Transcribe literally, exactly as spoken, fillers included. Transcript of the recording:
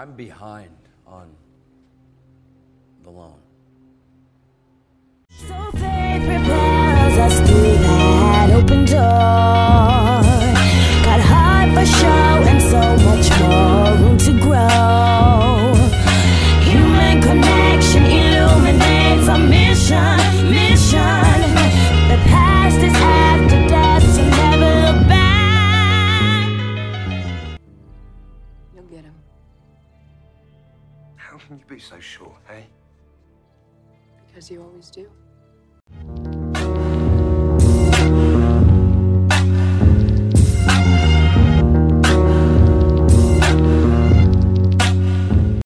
I'm behind on the loan. So fate prepares us to that open door. Got high for show and so much more room to grow. Human connection illuminates our mission, mission. The past is after death, so never look back. You'll get him. How can you be so sure, hey? Because you always do.